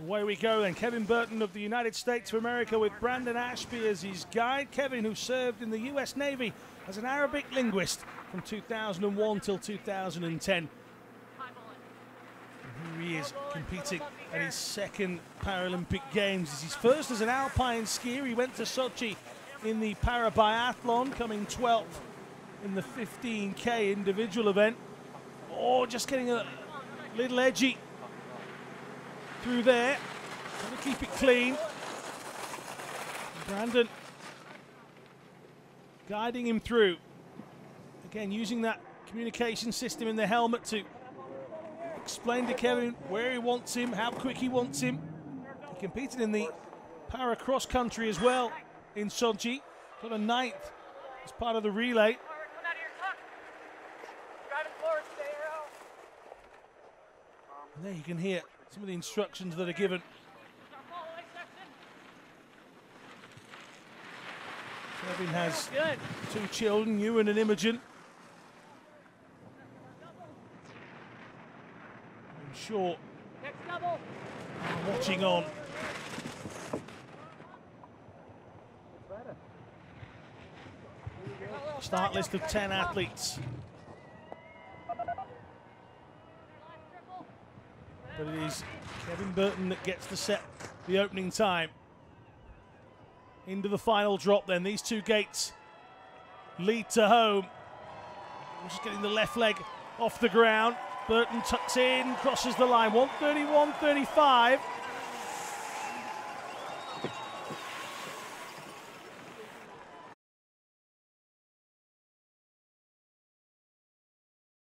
Away we go then. Kevin Burton of the United States of America with Brandon Ashby as his guide. Kevin, who served in the US Navy as an Arabic linguist from 2001 till 2010. And here he is competing at his second Paralympic Games. It's his first as an alpine skier. He went to Sochi in the para biathlon, coming 12th in the 15K individual event. Oh, just getting a little edgy through there, trying to keep it clean. Brandon guiding him through. Again, using that communication system in the helmet to explain to Kevin where he wants him, how quick he wants him. He competed in the para cross country as well in Sochi. Got a 9th as part of the relay. And there you can hear some of the instructions that are given. Kevin has two children, Ewan and Imogen. I'm sure watching on. Start list of 10 athletes. But it is Kevin Burton that gets to set the opening time. Into the final drop then. These two gates lead to home. Just getting the left leg off the ground. Burton tucks in, crosses the line. 1:31.35.